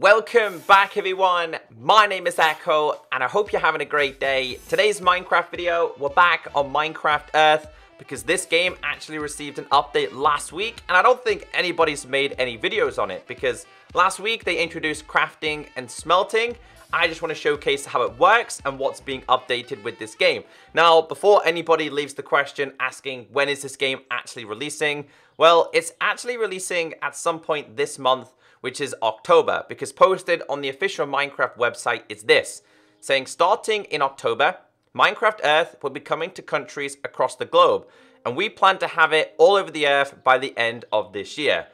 Welcome back everyone, my name is Echo and I hope you're having a great day. Today's Minecraft video, we're back on Minecraft Earth because this game actually received an update last week and I don't think anybody's made any videos on it because last week they introduced crafting and smelting. I just want to showcase how it works and what's being updated with this game. Now, before anybody leaves the question asking when is this game actually releasing, well, it's actually releasing at some point this month, which is October, because posted on the official Minecraft website is this, saying starting in October, Minecraft Earth will be coming to countries across the globe, and we plan to have it all over the Earth by the end of this year.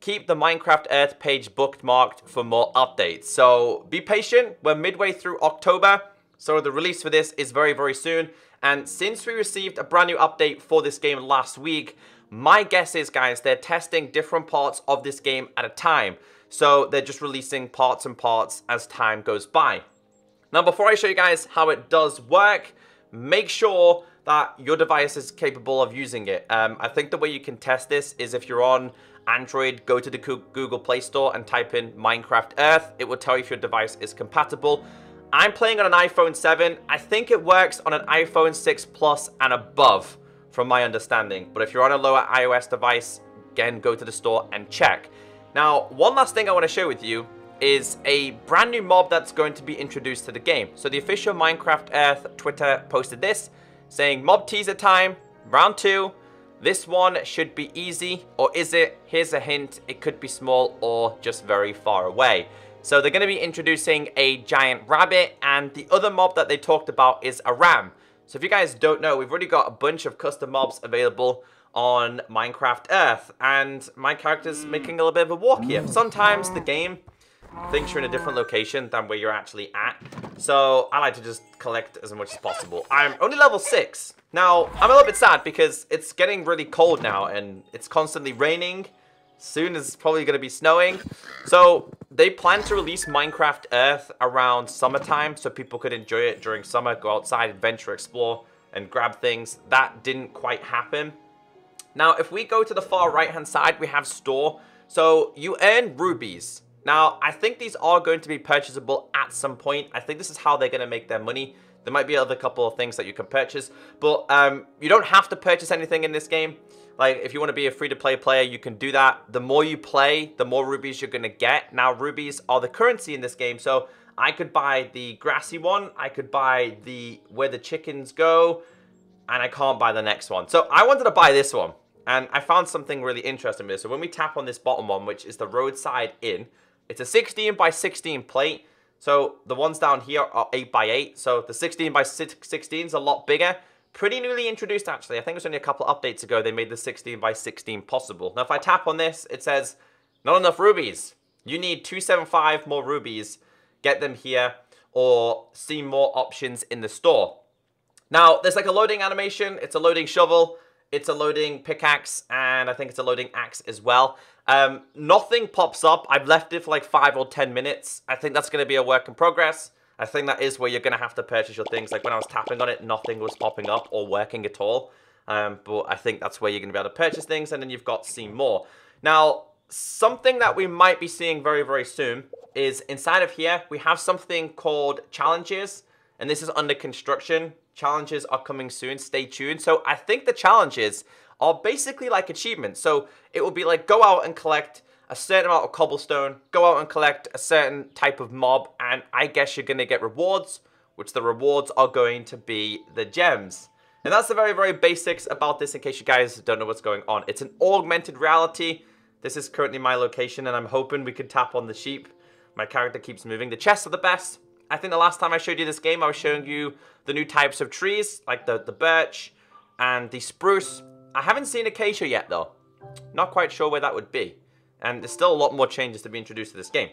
Keep the Minecraft Earth page bookmarked for more updates. So be patient, we're midway through October, so the release for this is very, very soon. And since we received a brand new update for this game last week, my guess is, guys, they're testing different parts of this game at a time. So they're just releasing parts and parts as time goes by. Now, before I show you guys how it does work, make sure that your device is capable of using it. I think the way you can test this is if you're on Android, go to the Google Play Store and type in Minecraft Earth. It will tell you if your device is compatible. I'm playing on an iPhone 7. I think it works on an iPhone 6 Plus and above, from my understanding. But if you're on a lower iOS device, again, go to the store and check. Now, one last thing I want to share with you is a brand new mob that's going to be introduced to the game. So the official Minecraft Earth Twitter posted this, saying mob teaser time, round 2. This one should be easy, or is it? Here's a hint, it could be small or just very far away. So they're gonna be introducing a giant rabbit, and the other mob that they talked about is a ram. So if you guys don't know, we've already got a bunch of custom mobs available on Minecraft Earth, and my character's making a little bit of a walk here. Sometimes the game thinks you're in a different location than where you're actually at, so I like to just collect as much as possible. I'm only level 6. Now, I'm a little bit sad because it's getting really cold now, and it's constantly raining. Soon it's probably going to be snowing. So they plan to release Minecraft Earth around summertime so people could enjoy it during summer, go outside, adventure, explore, and grab things. That didn't quite happen. Now, if we go to the far right-hand side, we have store. So you earn rubies. Now, I think these are going to be purchasable at some point. I think this is how they're going to make their money. There might be other couple of things that you can purchase, but you don't have to purchase anything in this game. Like, if you want to be a free-to-play player, you can do that. The more you play, the more rubies you're going to get. Now, rubies are the currency in this game, so I could buy the grassy one, I could buy the where the chickens go, and I can't buy the next one. So I wanted to buy this one, and I found something really interesting with this. So when we tap on this bottom one, which is the roadside inn, it's a 16 by 16 plate. So the ones down here are 8 by 8, so the 16 by 16 is a lot bigger. Pretty newly introduced, actually. I think it was only a couple of updates ago they made the 16 by 16 possible. Now, if I tap on this, it says, not enough rubies. You need 275 more rubies. Get them here or see more options in the store. Now, there's like a loading animation. It's a loading shovel. It's a loading pickaxe. And I think it's a loading axe as well. Nothing pops up. I've left it for like 5 or 10 minutes. I think that's going to be a work in progress. I think that is where you're going to have to purchase your things. Like when I was tapping on it, nothing was popping up or working at all. But I think that's where you're going to be able to purchase things. And then you've got see more. Now, something that we might be seeing very, very soon is inside of here, we have something called challenges. And this is under construction. Challenges are coming soon. Stay tuned. So I think the challenges are basically like achievements. So it will be like go out and collect a certain amount of cobblestone, go out and collect a certain type of mob, and I guess you're going to get rewards, which the rewards are going to be the gems. And that's the very, very basics about this in case you guys don't know what's going on. It's an augmented reality. This is currently my location, and I'm hoping we can tap on the sheep. My character keeps moving. The chests are the best. I think the last time I showed you this game, I was showing you the new types of trees, like the birch and the spruce. I haven't seen acacia yet, though. Not quite sure where that would be. And there's still a lot more changes to be introduced to this game.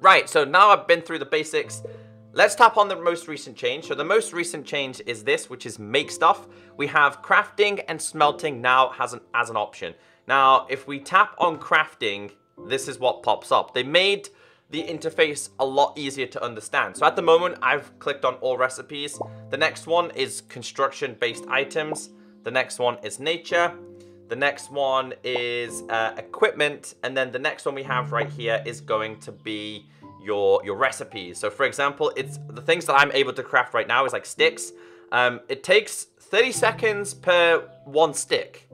Right, so now I've been through the basics. Let's tap on the most recent change. So the most recent change is this, which is make stuff. We have crafting and smelting now as an option. Now, if we tap on crafting, this is what pops up. They made the interface a lot easier to understand. So at the moment, I've clicked on all recipes. The next one is construction-based items. The next one is nature. The next one is equipment, and then the next one we have right here is going to be your recipes. So for example, it's the things that I'm able to craft right now is like sticks. It takes 30 seconds per one stick.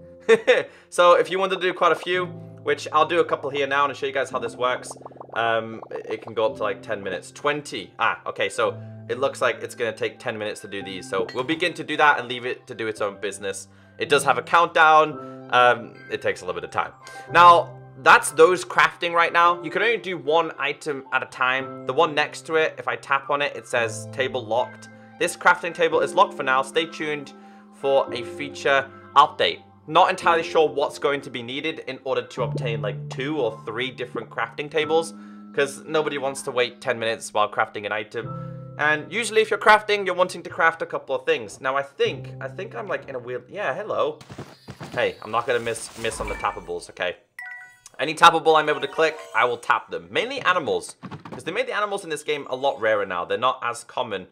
So if you want to do quite a few, which I'll do a couple here now, and I'll show you guys how this works. It can go up to like 10 minutes, 20. Okay, so it looks like it's gonna take 10 minutes to do these. So we'll begin to do that and leave it to do its own business. It does have a countdown. It takes a little bit of time. Now, that's those crafting right now. You can only do one item at a time. The one next to it, if I tap on it, it says table locked. This crafting table is locked for now. Stay tuned for a feature update. Not entirely sure what's going to be needed in order to obtain like 2 or 3 different crafting tables, because nobody wants to wait 10 minutes while crafting an item. And usually if you're crafting, you're wanting to craft a couple of things. Now I think I'm like in a weird, yeah, hello. Hey, I'm not gonna miss on the tappables, okay? Any tappable I'm able to click, I will tap them. Mainly animals, because they made the animals in this game a lot rarer now. They're not as common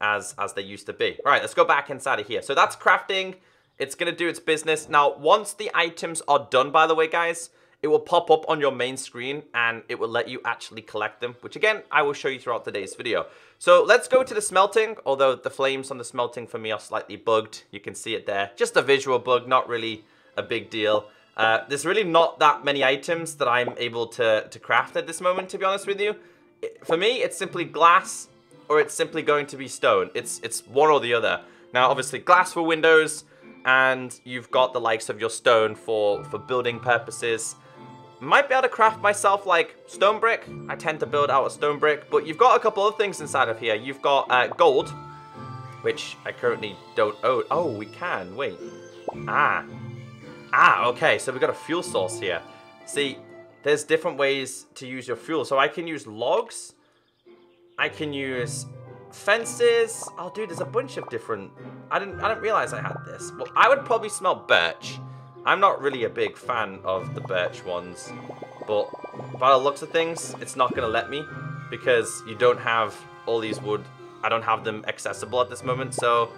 as they used to be. All right, let's go back inside of here. So that's crafting. It's gonna do its business. Now, once the items are done, by the way, guys, it will pop up on your main screen and it will let you actually collect them, which again, I will show you throughout today's video. So let's go to the smelting, although the flames on the smelting for me are slightly bugged. You can see it there. Just a visual bug, not really a big deal. There's really not that many items that I'm able to craft at this moment, to be honest with you. For me, it's simply glass or it's simply going to be stone. It's one or the other. Now, obviously, glass for windows, and you've got the likes of your stone for building purposes. Might be able to craft myself like stone brick. I tend to build out a stone brick, but you've got a couple of things inside of here. You've got gold, which I currently don't own. Oh, we can, wait. Okay, so we've got a fuel source here. See, there's different ways to use your fuel. So I can use logs, I can use fences. Oh, dude, there's a bunch of different... I didn't realize I had this. Well, I would probably smell birch. I'm not really a big fan of the birch ones, but by the looks of things, it's not gonna let me because you don't have all these wood. I don't have them accessible at this moment, so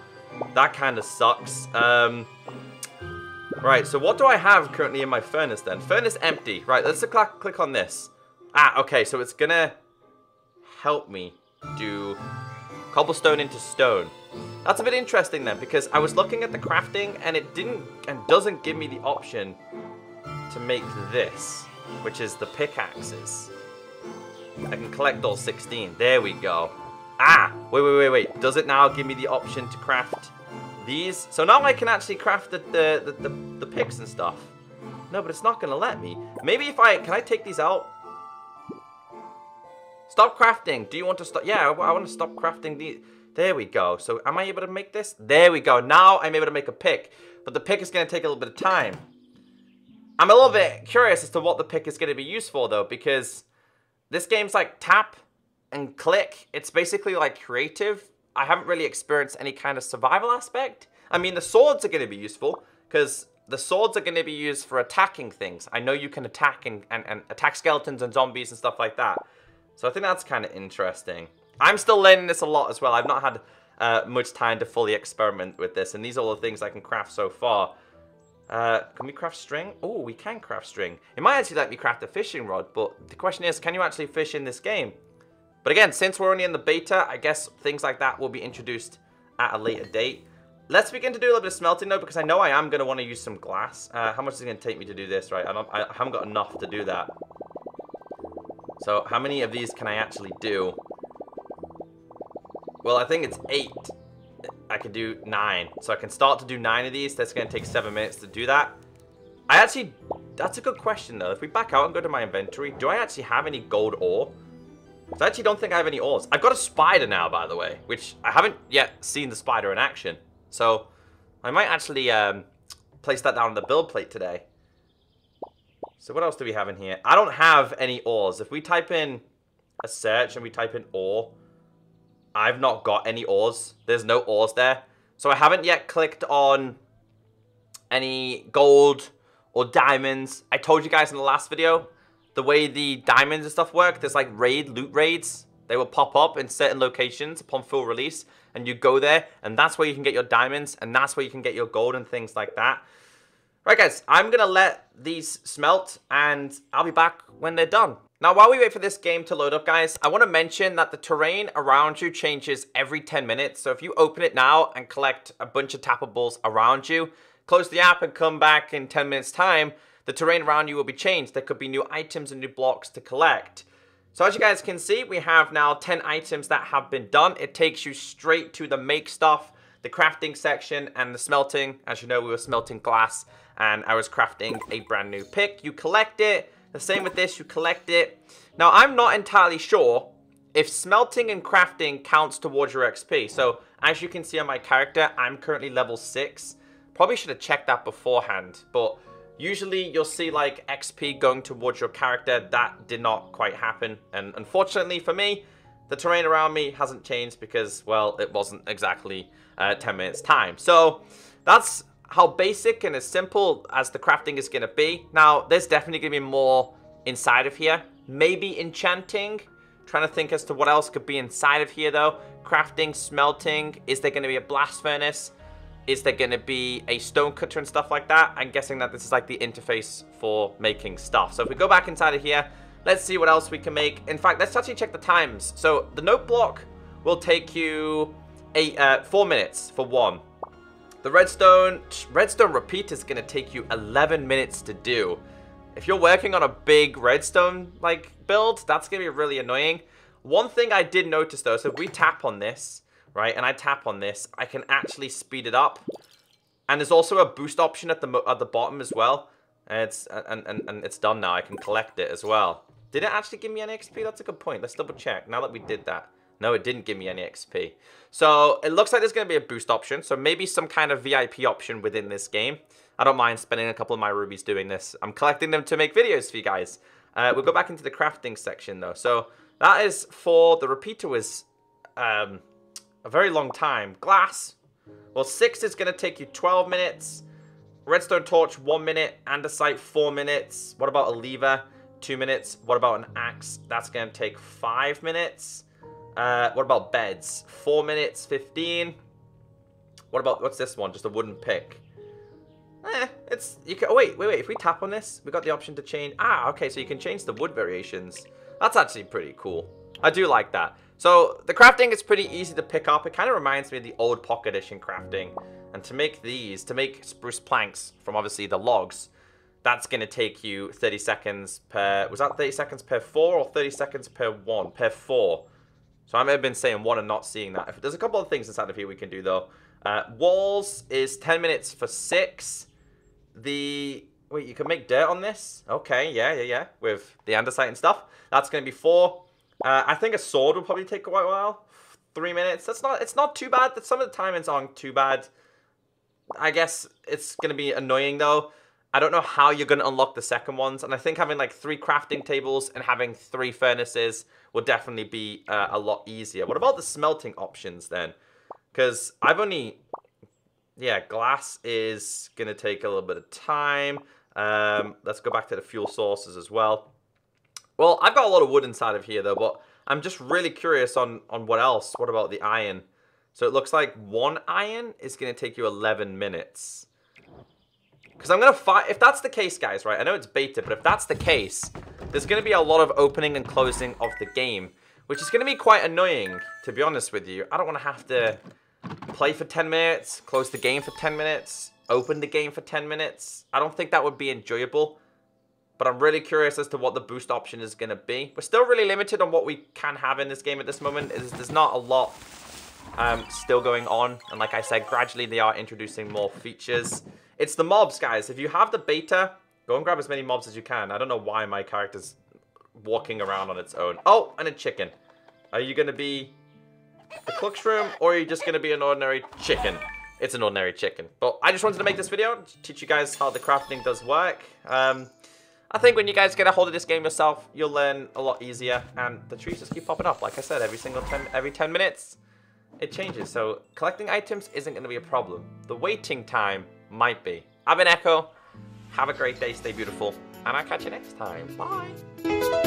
that kind of sucks. Right, so what do I have currently in my furnace then? Furnace empty. Right, let's click on this. Okay, so it's gonna help me do cobblestone into stone. That's a bit interesting then, because I was looking at the crafting and it didn't and doesn't give me the option to make this, which is the pickaxes. I can collect all 16. There we go. Wait. Does it now give me the option to craft these? So now I can actually craft the picks and stuff. No, but it's not gonna let me. Maybe if I, can I take these out? Stop crafting. Do you want to stop? Yeah, I want to stop crafting these. There we go. So am I able to make this? There we go. Now I'm able to make a pick, but the pick is going to take a little bit of time. I'm a little bit curious as to what the pick is going to be used for though, because this game's like tap and click. It's basically like creative. I haven't really experienced any kind of survival aspect. I mean, the swords are going to be useful because the swords are going to be used for attacking things. I know you can attack and attack skeletons and zombies and stuff like that. So I think that's kind of interesting. I'm still learning this a lot as well. I've not had much time to fully experiment with this. And these are all the things I can craft so far. Can we craft string? Oh, we can craft string. It might actually let me craft a fishing rod. But the question is, can you actually fish in this game? But again, since we're only in the beta, I guess things like that will be introduced at a later date. Let's begin to do a little bit of smelting though, because I know I am going to want to use some glass. How much is it going to take me to do this, right? I haven't got enough to do that. So how many of these can I actually do? Well, I think it's 8. I can do 9. So I can start to do 9 of these. That's going to take 7 minutes to do that. I actually, that's a good question though. If we back out and go to my inventory, do I actually have any gold ore? Because I actually don't think I have any ores. I've got a spider now, by the way, which I haven't yet seen the spider in action. So I might actually place that down on the build plate today. So what else do we have in here? I don't have any ores. If we type in a search and we type in ore, I've not got any ores. There's no ores there. So I haven't yet clicked on any gold or diamonds. I told you guys in the last video, the way the diamonds and stuff work, there's like loot raids. They will pop up in certain locations upon full release and you go there and that's where you can get your diamonds and that's where you can get your gold and things like that. Right guys, I'm gonna let these smelt and I'll be back when they're done. Now, while we wait for this game to load up, guys, I want to mention that the terrain around you changes every 10 minutes. So if you open it now and collect a bunch of tappables around you, close the app and come back in 10 minutes time, the terrain around you will be changed. There could be new items and new blocks to collect. So as you guys can see, we have now 10 items that have been done. It takes you straight to the make stuff, the crafting section, and the smelting. As you know, we were smelting glass and I was crafting a brand new pick. You collect it. The same with this, you collect it. Now, I'm not entirely sure if smelting and crafting counts towards your XP. So, as you can see on my character, I'm currently level 6. Probably should have checked that beforehand. But usually, you'll see, like, XP going towards your character. That did not quite happen. And unfortunately for me, the terrain around me hasn't changed because, well, it wasn't exactly 10 minutes time. So, that's how basic and as simple as the crafting is going to be. Now, there's definitely going to be more inside of here. Maybe enchanting. Trying to think as to what else could be inside of here, though. Crafting, smelting. Is there going to be a blast furnace? Is there going to be a stone cutter and stuff like that? I'm guessing that this is like the interface for making stuff. So if we go back inside of here, let's see what else we can make. In fact, let's actually check the times. So the note block will take you 4 minutes for one. The redstone repeat is going to take you 11 minutes to do. If you're working on a big redstone like build, that's going to be really annoying. One thing I did notice though, so if we tap on this, right, and I tap on this, I can actually speed it up. And there's also a boost option at the bottom as well. And it's done now. I can collect it as well. Did it actually give me any XP? That's a good point. Let's double check now that we did that. No, it didn't give me any XP. So it looks like there's going to be a boost option. So maybe some kind of VIP option within this game. I don't mind spending a couple of my rubies doing this. I'm collecting them to make videos for you guys. We'll go back into the crafting section though. So that is for the repeater was a very long time. Glass. Well, 6 is going to take you 12 minutes. Redstone torch, 1 minute. Andesite, 4 minutes. What about a lever? 2 minutes. What about an axe? That's going to take 5 minutes. What about beds? 4 minutes, 15. What about, what's this one? Just a wooden pick. It's, you can, oh, wait. If we tap on this, we got the option to change. Ah, okay, so you can change the wood variations. That's actually pretty cool. I do like that. So the crafting is pretty easy to pick up. It kind of reminds me of the old Pocket Edition crafting. And to make these, to make spruce planks from obviously the logs, that's going to take you 30 seconds per, was that 30 seconds per 4 or 30 seconds per 1? Per 4. So I may have been saying 1 and not seeing that. There's a couple of things inside of here we can do, though. Walls is 10 minutes for 6. The... Wait, you can make dirt on this? Okay, yeah. With the andesite and stuff. That's going to be 4. I think a sword will probably take quite a while. 3 minutes. That's not... It's not too bad. Some of the timings aren't too bad. I guess it's going to be annoying, though. I don't know how you're going to unlock the second ones. And I think having, like, 3 crafting tables and having 3 furnaces will definitely be a lot easier. What about the smelting options then? Because I've only... Yeah, glass is going to take a little bit of time. Let's go back to the fuel sources as well. Well, I've got a lot of wood inside of here though, but I'm just really curious on what else. What about the iron? So it looks like 1 iron is going to take you 11 minutes. Because I'm going to find... If that's the case, guys, right? I know it's beta, but if that's the case, there's going to be a lot of opening and closing of the game, which is going to be quite annoying, to be honest with you. I don't want to have to play for 10 minutes, close the game for 10 minutes, open the game for 10 minutes. I don't think that would be enjoyable, but I'm really curious as to what the boost option is going to be. We're still really limited on what we can have in this game at this moment. There's not a lot still going on, and like I said, gradually they are introducing more features. It's the mobs, guys. If you have the beta, go and grab as many mobs as you can. I don't know why my character's walking around on its own. Oh, and a chicken. Are you going to be the Cluck Shroom, or are you just going to be an ordinary chicken? It's an ordinary chicken. But I just wanted to make this video to teach you guys how the crafting does work. I think when you guys get a hold of this game yourself, you'll learn a lot easier. And the trees just keep popping up. Like I said, every 10 minutes, it changes. So collecting items isn't going to be a problem. The waiting time might be. I've been Echo. Have a great day, stay beautiful, and I'll catch you next time. Bye!